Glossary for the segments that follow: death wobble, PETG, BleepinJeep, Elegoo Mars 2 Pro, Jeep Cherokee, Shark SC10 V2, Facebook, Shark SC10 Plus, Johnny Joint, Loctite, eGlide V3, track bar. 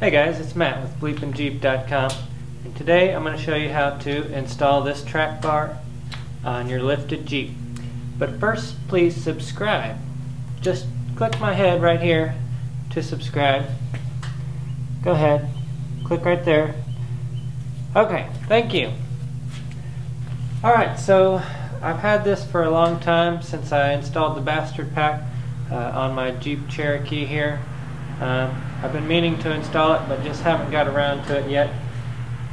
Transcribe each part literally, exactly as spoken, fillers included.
Hey guys, it's Matt with bleep in jeep dot com, and today I'm going to show you how to install this track bar on your lifted Jeep. But first, please subscribe. Just click my head right here to subscribe. Go ahead, click right there. Okay, thank you. Alright, so I've had this for a long time since I installed the Bastard Pack uh, on my Jeep Cherokee here. Um, I've been meaning to install it, but just haven't got around to it yet.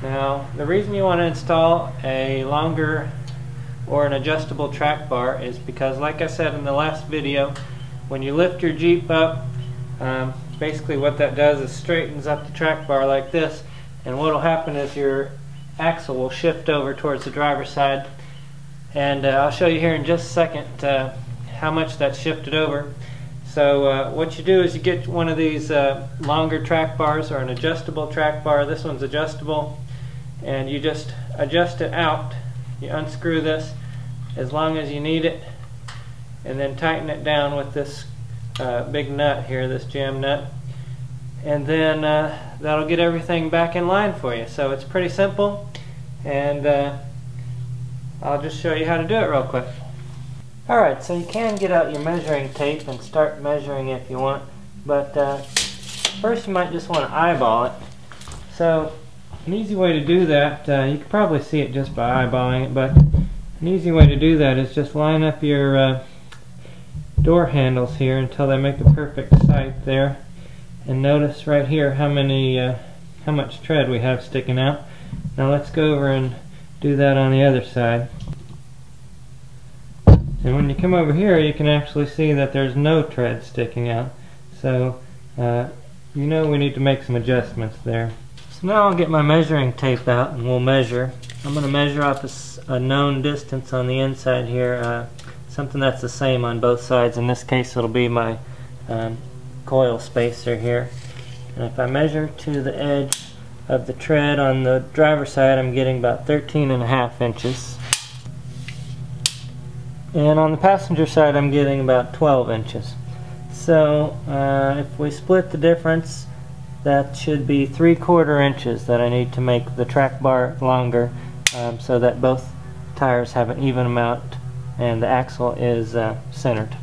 Now, the reason you want to install a longer or an adjustable track bar is because, like I said in the last video, when you lift your Jeep up, um, basically what that does is straightens up the track bar like this, and what will happen is your axle will shift over towards the driver's side. And uh, I'll show you here in just a second uh, how much that shifted over. So uh, what you do is you get one of these uh, longer track bars or an adjustable track bar. This one's adjustable, and you just adjust it out. You unscrew this as long as you need it, and then tighten it down with this uh, big nut here, this jam nut, and then uh, that'll get everything back in line for you. So it's pretty simple, and uh, I'll just show you how to do it real quick. Alright, so you can get out your measuring tape and start measuring if you want, but uh, first you might just want to eyeball it. So an easy way to do that, uh, you can probably see it just by eyeballing it, but an easy way to do that is just line up your uh, door handles here until they make a perfect sight there, and notice right here how many, uh, how much tread we have sticking out. Now let's go over and do that on the other side. And when you come over here, you can actually see that there's no tread sticking out. So, uh, you know we need to make some adjustments there. So now I'll get my measuring tape out and we'll measure. I'm going to measure off a, a known distance on the inside here, uh, something that's the same on both sides. In this case, it'll be my um, coil spacer here. And if I measure to the edge of the tread on the driver's side, I'm getting about thirteen and a half inches. And on the passenger side, I'm getting about twelve inches. So uh, if we split the difference, that should be three quarter inches that I need to make the track bar longer, um, so that both tires have an even amount and the axle is uh, centered.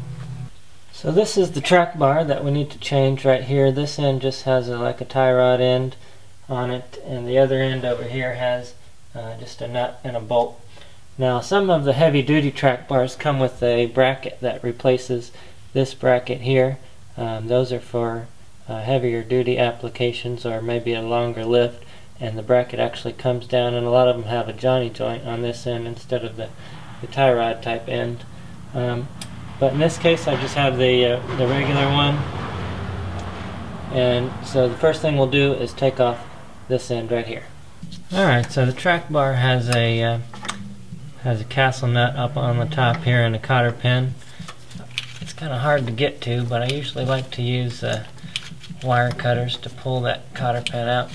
So this is the track bar that we need to change right here. This end just has a, like a tie rod end on it, and the other end over here has uh, just a nut and a bolt. Now, some of the heavy-duty track bars come with a bracket that replaces this bracket here. Um, those are for uh, heavier-duty applications or maybe a longer lift, and the bracket actually comes down, and a lot of them have a Johnny Joint on this end instead of the, the tie rod type end. Um, but in this case, I just have the, uh, the regular one. And so the first thing we'll do is take off this end right here. Alright, so the track bar has a... Uh, has a castle nut up on the top here and a cotter pin. It's kind of hard to get to, but I usually like to use uh, wire cutters to pull that cotter pin out.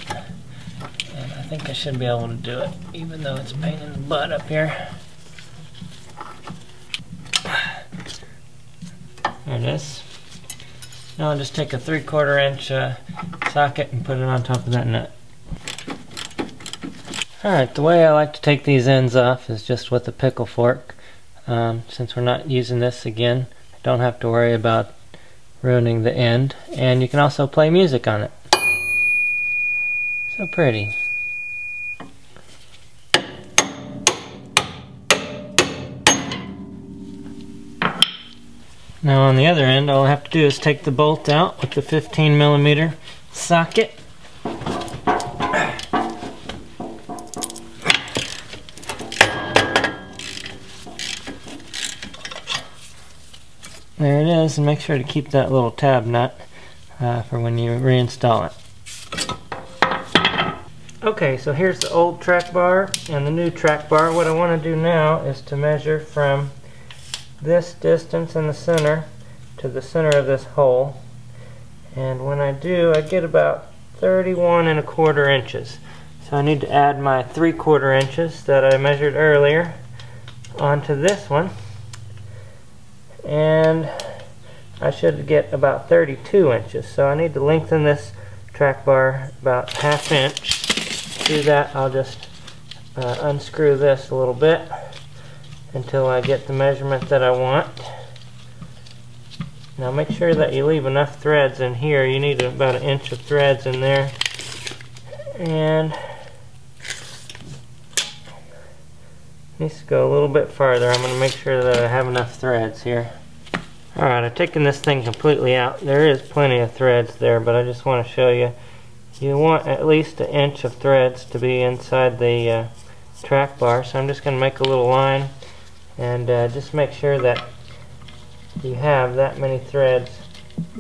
And I think I should be able to do it, even though it's a pain in the butt up here. There it is. Now I'll just take a three-quarter inch uh, socket and put it on top of that nut. Alright, the way I like to take these ends off is just with a pickle fork. Um, since we're not using this again, I don't have to worry about ruining the end. And you can also play music on it. So pretty. Now on the other end, all I have to do is take the bolt out with the fifteen millimeter socket. There it is, and make sure to keep that little tab nut uh, for when you reinstall it. Okay, so here's the old track bar and the new track bar. What I want to do now is to measure from this distance in the center to the center of this hole. And when I do, I get about thirty-one and a quarter inches. So I need to add my three quarter inches that I measured earlier onto this one. And I should get about thirty-two inches, so I need to lengthen this track bar about half inch through that. I'll just uh, unscrew this a little bit until I get the measurement that I want. Now make sure that you leave enough threads in here. You need about an inch of threads in there. And needs to go a little bit farther. I'm going to make sure that I have enough threads here. Alright, I've taken this thing completely out. There is plenty of threads there, but I just want to show you. You want at least an inch of threads to be inside the uh, track bar, so I'm just going to make a little line and uh, just make sure that you have that many threads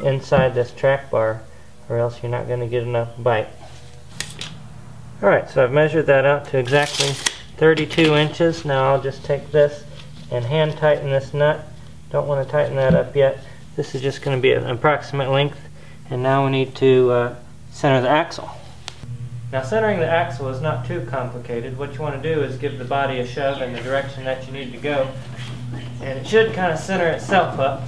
inside this track bar, or else you're not going to get enough bite. Alright, so I've measured that out to exactly thirty-two inches. Now I'll just take this and hand tighten this nut. Don't want to tighten that up yet. This is just going to be an approximate length, and now we need to uh, center the axle. Now centering the axle is not too complicated. What you want to do is give the body a shove in the direction that you need to go, and it should kind of center itself up.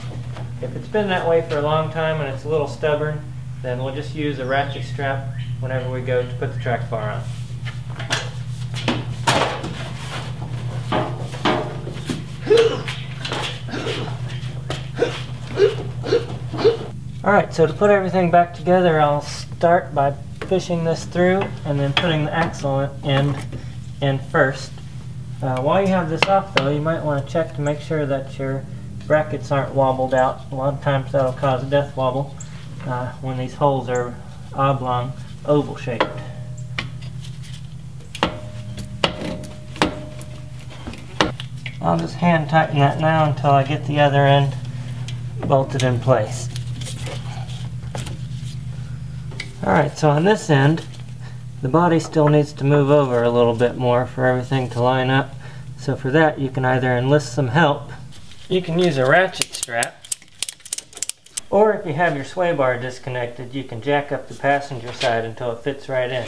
If it's been that way for a long time and it's a little stubborn, then we'll just use a ratchet strap whenever we go to put the track bar on. Alright, so to put everything back together, I'll start by pushing this through and then putting the axle in, in first. Uh, while you have this off though, you might want to check to make sure that your brackets aren't wobbled out. A lot of times that'll cause death wobble uh, when these holes are oblong, oval shaped. I'll just hand tighten that now until I get the other end bolted in place. Alright, so on this end, the body still needs to move over a little bit more for everything to line up. So for that, you can either enlist some help. You can use a ratchet strap, or if you have your sway bar disconnected, you can jack up the passenger side until it fits right in.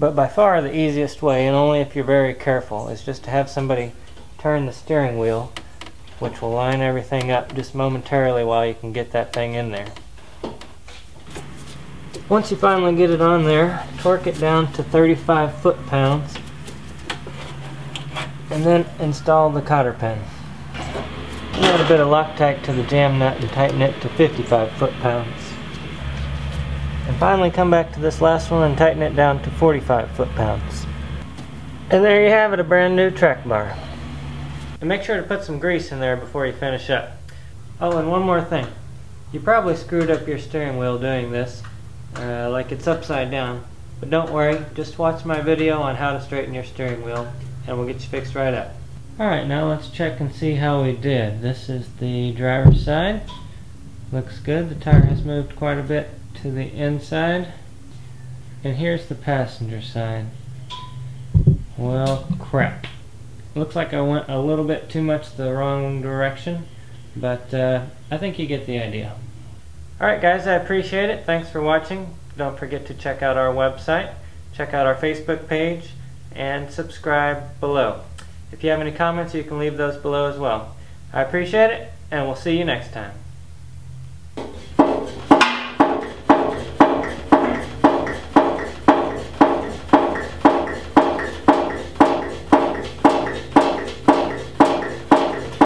But by far the easiest way, and only if you're very careful, is just to have somebody turn the steering wheel, which will line everything up just momentarily while you can get that thing in there. Once you finally get it on there, torque it down to thirty-five foot-pounds, and then install the cotter pin. Add a bit of Loctite to the jam nut and tighten it to fifty-five foot-pounds. And finally come back to this last one and tighten it down to forty-five foot-pounds. And there you have it, a brand new track bar. And make sure to put some grease in there before you finish up. Oh, and one more thing. You probably screwed up your steering wheel doing this, uh, like it's upside down. But don't worry, just watch my video on how to straighten your steering wheel, and we'll get you fixed right up. Alright, now let's check and see how we did. This is the driver's side. Looks good. The tire has moved quite a bit to the inside. And here's the passenger side. Well, crap. Looks like I went a little bit too much the wrong direction, but uh, I think you get the idea. Alright guys, I appreciate it. Thanks for watching. Don't forget to check out our website, check out our Facebook page, and subscribe below. If you have any comments, you can leave those below as well. I appreciate it, and we'll see you next time.